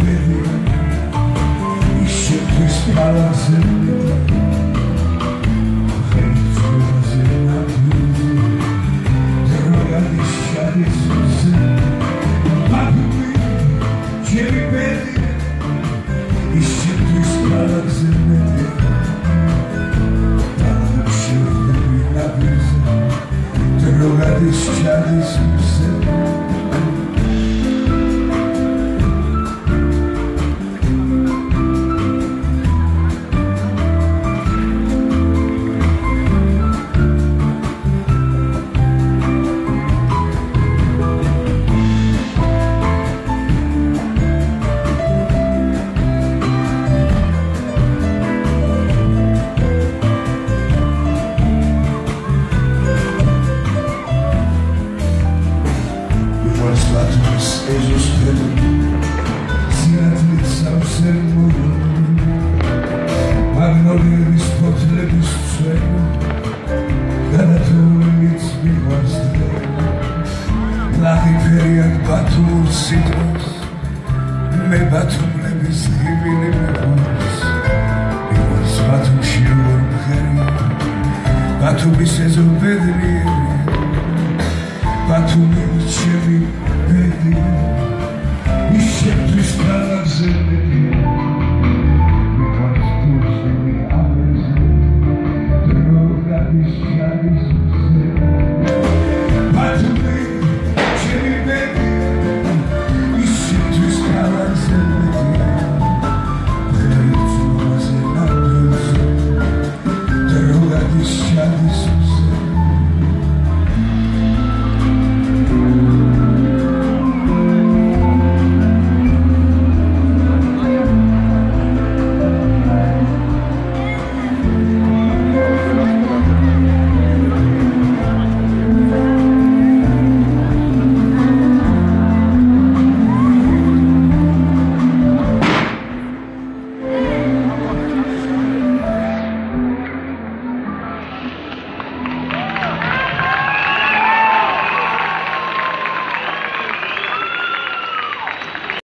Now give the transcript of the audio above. baby, ještě přispěla zem, hejtřila zem na dní, droga nešťady sluze. Baby, cherry baby, ještě přispěla zem, tam všechno je na bíze, droga nešťady sluze. But to me, cherry, baby, we should be strong.